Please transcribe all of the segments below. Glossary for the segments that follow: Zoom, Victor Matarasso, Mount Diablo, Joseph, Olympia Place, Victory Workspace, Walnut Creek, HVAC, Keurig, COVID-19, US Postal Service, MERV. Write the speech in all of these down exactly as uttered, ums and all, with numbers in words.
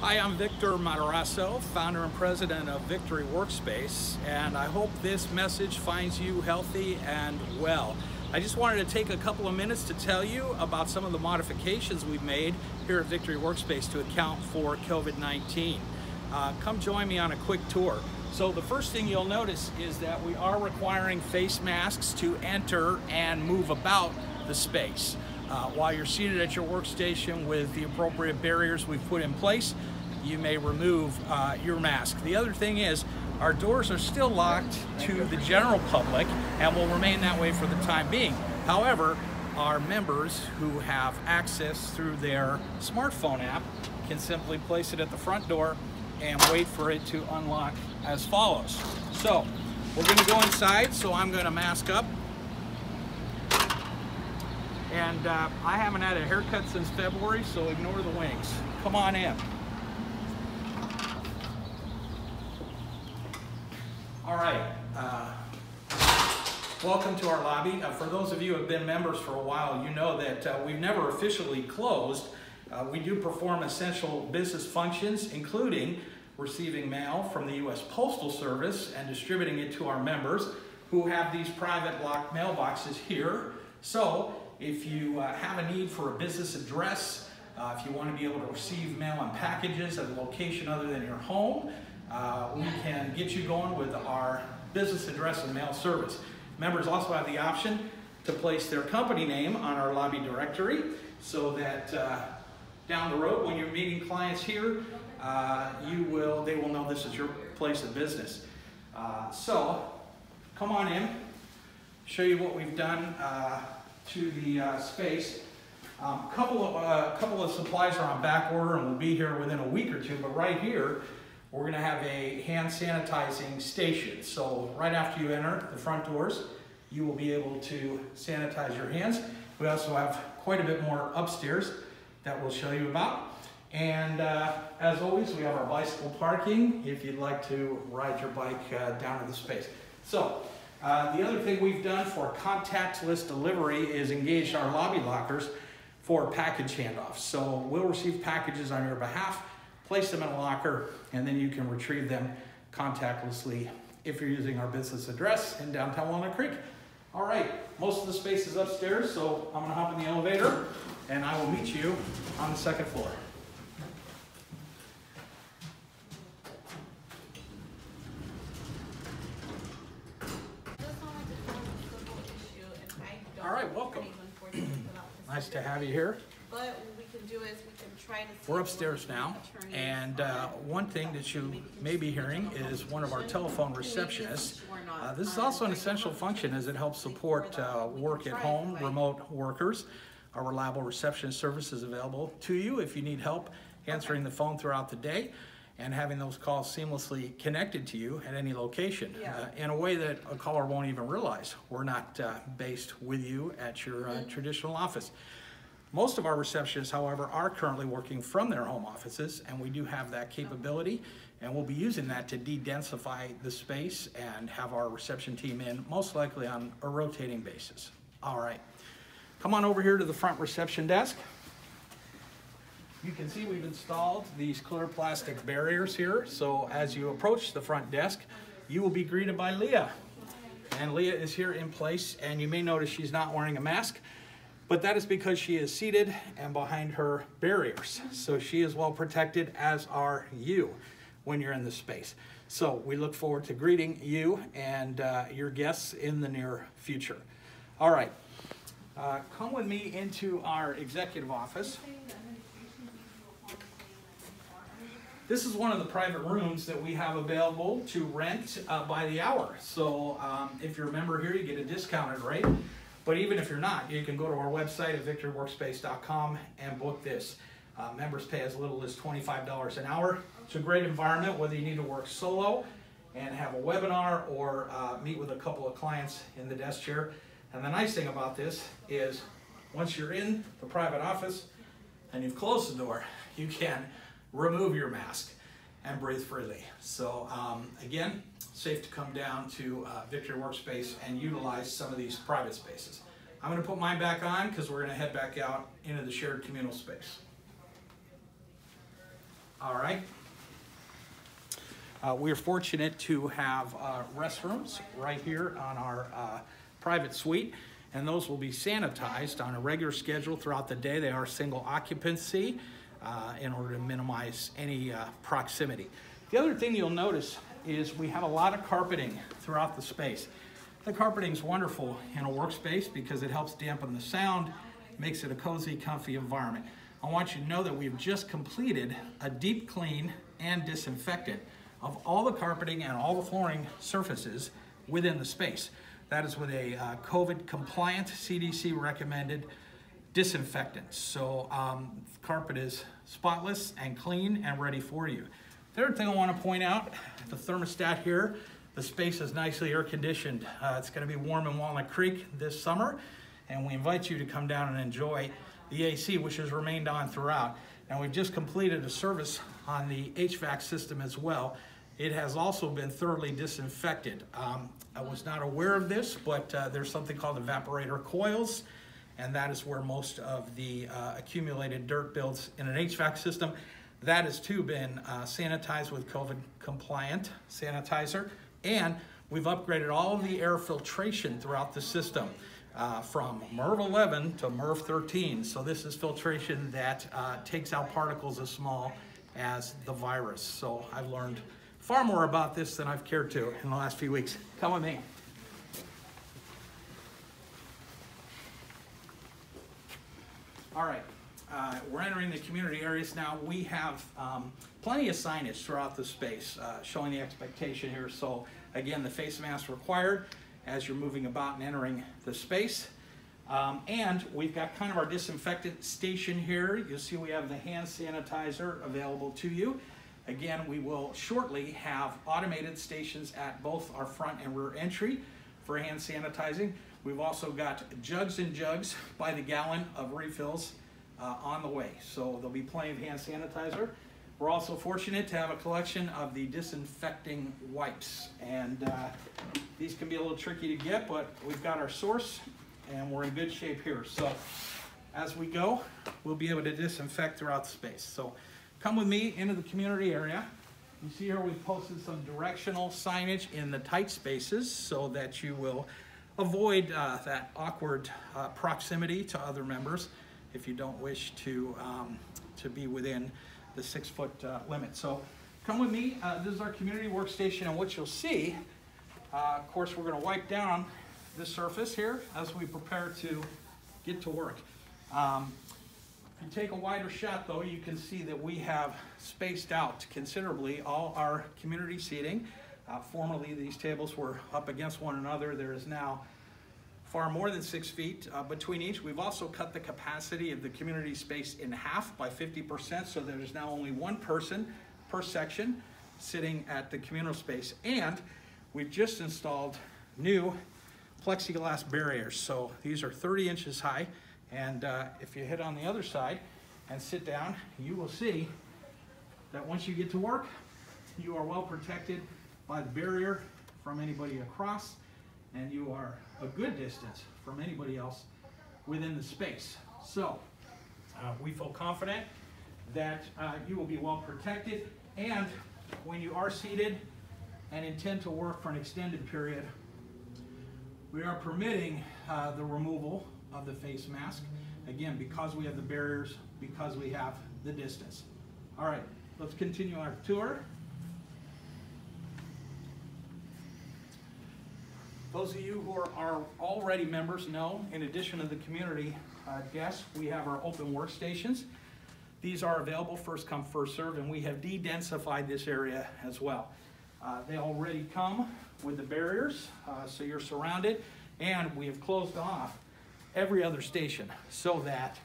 Hi, I'm Victor Matarasso, founder and president of Victory Workspace, and I hope this message finds you healthy and well. I just wanted to take a couple of minutes to tell you about some of the modifications we've made here at Victory Workspace to account for COVID nineteen. Uh, come join me on a quick tour. So the first thing you'll notice is that we are requiring face masks to enter and move about the space. Uh, while you're seated at your workstation with the appropriate barriers we've put in place, you may remove uh, your mask. The other thing is, our doors are still locked to the general public and will remain that way for the time being. However, our members who have access through their smartphone app can simply place it at the front door and wait for it to unlock as follows. So, we're gonna go inside, so I'm gonna mask up. And uh, I haven't had a haircut since February, so ignore the wings. Come on in. All right, uh, welcome to our lobby. Uh, for those of you who have been members for a while, you know that uh, we've never officially closed. Uh, we do perform essential business functions, including receiving mail from the U S Postal Service and distributing it to our members who have these private block mailboxes here. So, if you uh, have a need for a business address, uh, if you want to be able to receive mail and packages at a location other than your home, uh, we can get you going with our business address and mail service. Members also have the option to place their company name on our lobby directory so that uh, down the road when you're meeting clients here, uh, you will, they will know this is your place of business. Uh, so come on in, show you what we've done uh, to the uh, space. A um, couple of uh, couple of supplies are on back order and will be here within a week or two, but right here we're gonna have a hand sanitizing station. So right after you enter the front doors, you will be able to sanitize your hands. We also have quite a bit more upstairs that we'll show you about. And uh, as always, we have our bicycle parking if you'd like to ride your bike uh, down to the space. So. Uh, the other thing we've done for contactless delivery is engaged our lobby lockers for package handoffs. So we'll receive packages on your behalf, place them in a locker, and then you can retrieve them contactlessly if you're using our business address in downtown Walnut Creek. All right, most of the space is upstairs, so I'm gonna hop in the elevator and I will meet you on the second floor. Nice to have you here. But what we can do is we can try to see. We're upstairs now, and uh, one thing that you may be hearing is one of our telephone receptionists. Uh, this is also an essential function as it helps support uh, work at home, remote workers. Our reliable receptionist service is available to you if you need help answering the phone throughout the day and having those calls seamlessly connected to you at any location yeah. uh, in a way that a caller won't even realize. We're not uh, based with you at your uh, traditional office. Most of our receptionists, however, are currently working from their home offices, and we do have that capability, and we'll be using that to de-densify the space and have our reception team in, most likely on a rotating basis. All right, come on over here to the front reception desk. You can see we've installed these clear plastic barriers here, so as you approach the front desk, you will be greeted by Leah. And Leah is here in place, and you may notice she's not wearing a mask, but that is because she is seated and behind her barriers. So she is well protected, as are you when you're in this space. So we look forward to greeting you and uh, your guests in the near future. All right, uh, come with me into our executive office. This is one of the private rooms that we have available to rent uh, by the hour. So um, if you're a member here, you get a discounted rate. But even if you're not, you can go to our website at victory workspace dot com and book this. Uh, members pay as little as twenty-five dollars an hour. It's a great environment, whether you need to work solo and have a webinar or uh, meet with a couple of clients in the desk chair. And the nice thing about this is once you're in the private office and you've closed the door, you can remove your mask and breathe freely. So um, again, safe to come down to uh, Victory Workspace and utilize some of these private spaces. I'm gonna put mine back on because we're gonna head back out into the shared communal space. All right. Uh, we are fortunate to have uh, restrooms right here on our uh, private suite, and those will be sanitized on a regular schedule throughout the day. They are single occupancy uh, in order to minimize any uh, proximity. The other thing you'll notice is we have a lot of carpeting throughout the space. The carpeting is wonderful in a workspace because it helps dampen the sound, makes it a cozy, comfy environment. I want you to know that we've just completed a deep clean and disinfectant of all the carpeting and all the flooring surfaces within the space. That is with a uh, COVID-compliant, C D C-recommended disinfectant. So um, the carpet is spotless and clean and ready for you. Third thing I want to point out, the thermostat here, the space is nicely air-conditioned. Uh, it's going to be warm in Walnut Creek this summer, and we invite you to come down and enjoy the A C, which has remained on throughout. Now, we've just completed a service on the H V A C system as well. It has also been thoroughly disinfected. Um, I was not aware of this, but uh, there's something called evaporator coils, and that is where most of the uh, accumulated dirt builds in an H V A C system. That has too been uh, sanitized with COVID-compliant sanitizer, and we've upgraded all of the air filtration throughout the system uh, from MERV eleven to MERV thirteen. So this is filtration that uh, takes out particles as small as the virus. So I've learned far more about this than I've cared to in the last few weeks. Come with me. All right. Uh, we're entering the community areas now. We have um, plenty of signage throughout the space uh, showing the expectation here. So again, the face mask required as you're moving about and entering the space. Um, and we've got kind of our disinfectant station here. You'll see we have the hand sanitizer available to you. Again, we will shortly have automated stations at both our front and rear entry for hand sanitizing. We've also got jugs and jugs by the gallon of refills Uh, on the way, so there'll be plenty of hand sanitizer. We're also fortunate to have a collection of the disinfecting wipes, and uh, these can be a little tricky to get, but we've got our source and we're in good shape here. So as we go, we'll be able to disinfect throughout the space. So come with me into the community area. You see here we've posted some directional signage in the tight spaces so that you will avoid uh, that awkward uh, proximity to other members if you don't wish to, um, to be within the six foot uh, limit. So come with me, uh, this is our community workstation, and what you'll see, uh, of course we're gonna wipe down this surface here as we prepare to get to work. Um, if you take a wider shot though, you can see that we have spaced out considerably all our community seating. Uh, formerly these tables were up against one another. There is now far more than six feet uh, between each. We've also cut the capacity of the community space in half by fifty percent, so there's now only one person per section sitting at the communal space. And we've just installed new plexiglass barriers. So these are thirty inches high, and uh, if you hit on the other side and sit down, you will see that once you get to work, you are well protected by the barrier from anybody across, and you are a good distance from anybody else within the space. So uh, we feel confident that uh, you will be well protected, and when you are seated and intend to work for an extended period, we are permitting uh, the removal of the face mask, again, because we have the barriers, because we have the distance. All right, let's continue our tour. Those of you who are, are already members know, in addition to the community uh, guests, we have our open workstations. These are available first come, first serve, and we have de-densified this area as well. Uh, they already come with the barriers, uh, so you're surrounded, and we have closed off every other station so that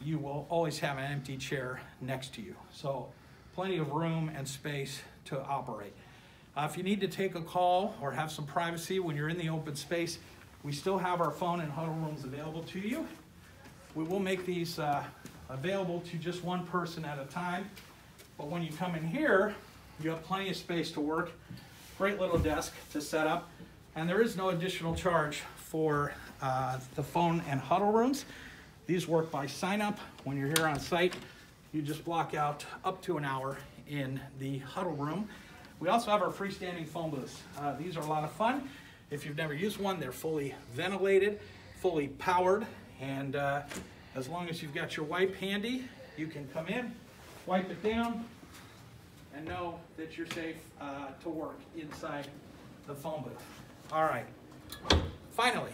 you will always have an empty chair next to you. So plenty of room and space to operate. Uh, if you need to take a call or have some privacy when you're in the open space, we still have our phone and huddle rooms available to you. We will make these uh, available to just one person at a time. But when you come in here, you have plenty of space to work, great little desk to set up, and there is no additional charge for uh, the phone and huddle rooms. These work by sign up. When you're here on site, you just block out up to an hour in the huddle room. We also have our freestanding phone booths. Uh, these are a lot of fun. If you've never used one, they're fully ventilated, fully powered, and uh, as long as you've got your wipe handy, you can come in, wipe it down, and know that you're safe uh, to work inside the phone booth. All right, finally,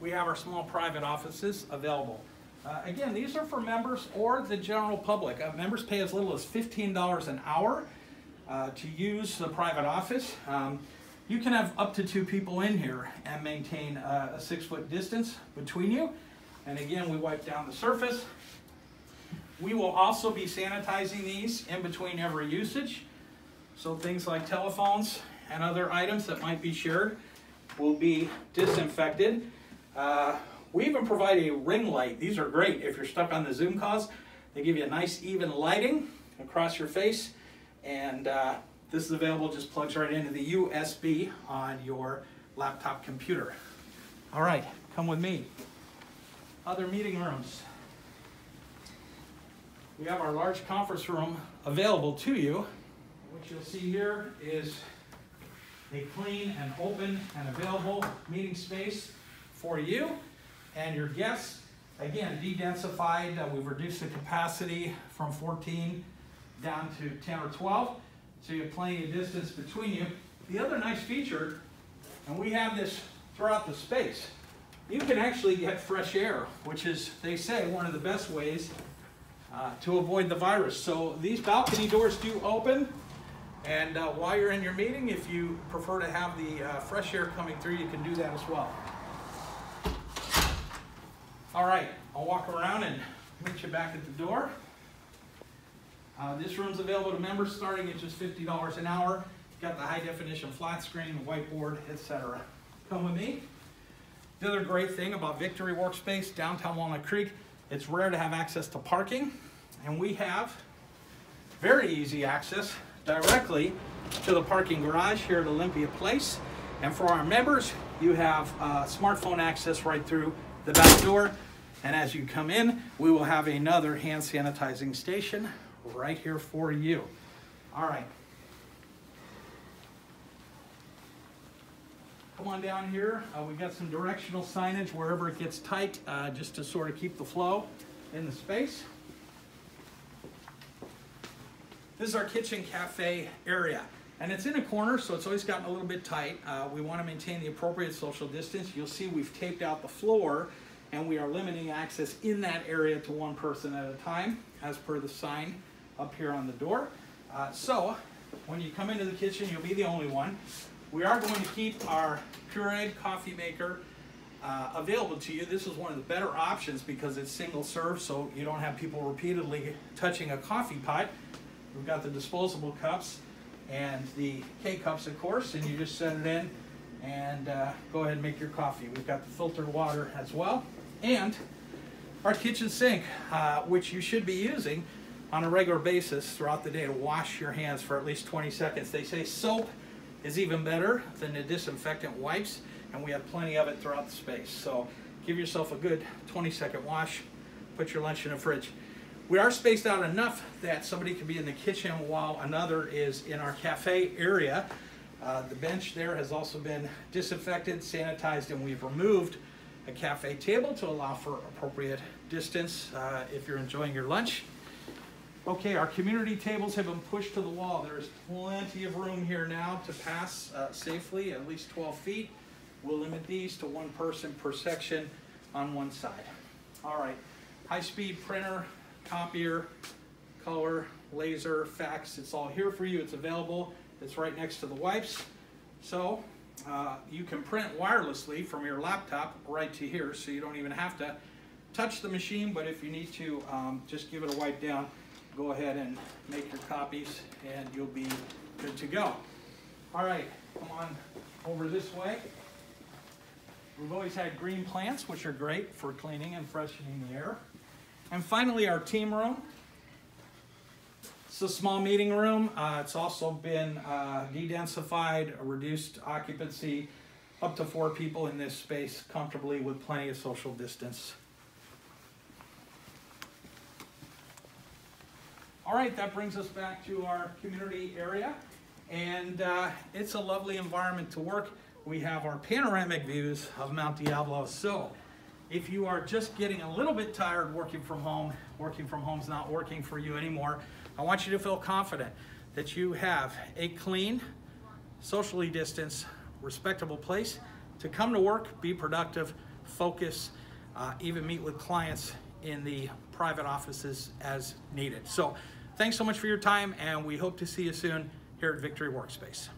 we have our small private offices available. Uh, again, these are for members or the general public. Uh, members pay as little as fifteen dollars an hour uh, to use the private office. Um, you can have up to two people in here and maintain uh, a six foot distance between you. And again, we wipe down the surface. We will also be sanitizing these in between every usage. So things like telephones and other items that might be shared will be disinfected. Uh, we even provide a ring light. These are great if you're stuck on the Zoom calls. They give you a nice even lighting across your face, and uh, this is available, just plugs right into the U S B on your laptop computer. All right, come with me. Other meeting rooms. We have our large conference room available to you. What you'll see here is a clean and open and available meeting space for you and your guests. Again, de-densified. Uh, we've reduced the capacity from fourteen down to ten or twelve, so you have plenty of distance between you. The other nice feature, and we have this throughout the space, you can actually get fresh air, which is, they say, one of the best ways uh, to avoid the virus. So these balcony doors do open, and uh, while you're in your meeting, if you prefer to have the uh, fresh air coming through, you can do that as well. All right, I'll walk around and meet you back at the door. Uh, this room's available to members starting at just fifty dollars an hour. Got the high definition flat screen, whiteboard, et cetera. Come with me. The other great thing about Victory Workspace, downtown Walnut Creek, it's rare to have access to parking, and we have very easy access directly to the parking garage here at Olympia Place. And for our members, you have uh, smartphone access right through the back door. And as you come in, we will have another hand sanitizing station right here for you. All right. Come on down here. Uh, we've got some directional signage wherever it gets tight, uh, just to sort of keep the flow in the space. This is our kitchen cafe area. And it's in a corner, so it's always gotten a little bit tight. Uh, we want to maintain the appropriate social distance. You'll see we've taped out the floor, and we are limiting access in that area to one person at a time, as per the sign up here on the door. Uh, so when you come into the kitchen, you'll be the only one. We are going to keep our Keurig coffee maker uh, available to you. This is one of the better options because it's single serve, so you don't have people repeatedly touching a coffee pot. We've got the disposable cups and the K-cups, of course, and you just set it in and uh, go ahead and make your coffee. We've got the filtered water as well, and our kitchen sink, uh, which you should be using on a regular basis throughout the day to wash your hands for at least twenty seconds. They say soap is even better than the disinfectant wipes, and we have plenty of it throughout the space. So give yourself a good twenty second wash, put your lunch in the fridge. We are spaced out enough that somebody can be in the kitchen while another is in our cafe area. Uh, the bench there has also been disinfected, sanitized, and we've removed a cafe table to allow for appropriate distance uh, if you're enjoying your lunch. Okay, our community tables have been pushed to the wall. There's plenty of room here now to pass uh, safely, at least twelve feet. We'll limit these to one person per section on one side. All right, high-speed printer, copier, color, laser, fax, it's all here for you. It's available. It's right next to the wipes. So uh, you can print wirelessly from your laptop right to here, so you don't even have to touch the machine, but if you need to, um, just give it a wipe down. Go ahead and make your copies and you'll be good to go. All right, come on over this way. We've always had green plants, which are great for cleaning and freshening the air. And finally, our team room. It's a small meeting room. Uh, it's also been uh, de-densified, reduced occupancy, up to four people in this space comfortably with plenty of social distance. All right, that brings us back to our community area, and uh, it's a lovely environment to work. We have our panoramic views of Mount Diablo. So if you are just getting a little bit tired working from home, working from home's not working for you anymore, I want you to feel confident that you have a clean, socially distanced, respectable place to come to work, be productive, focus, uh, even meet with clients in the private offices as needed. So thanks so much for your time, and we hope to see you soon here at Victory Workspace.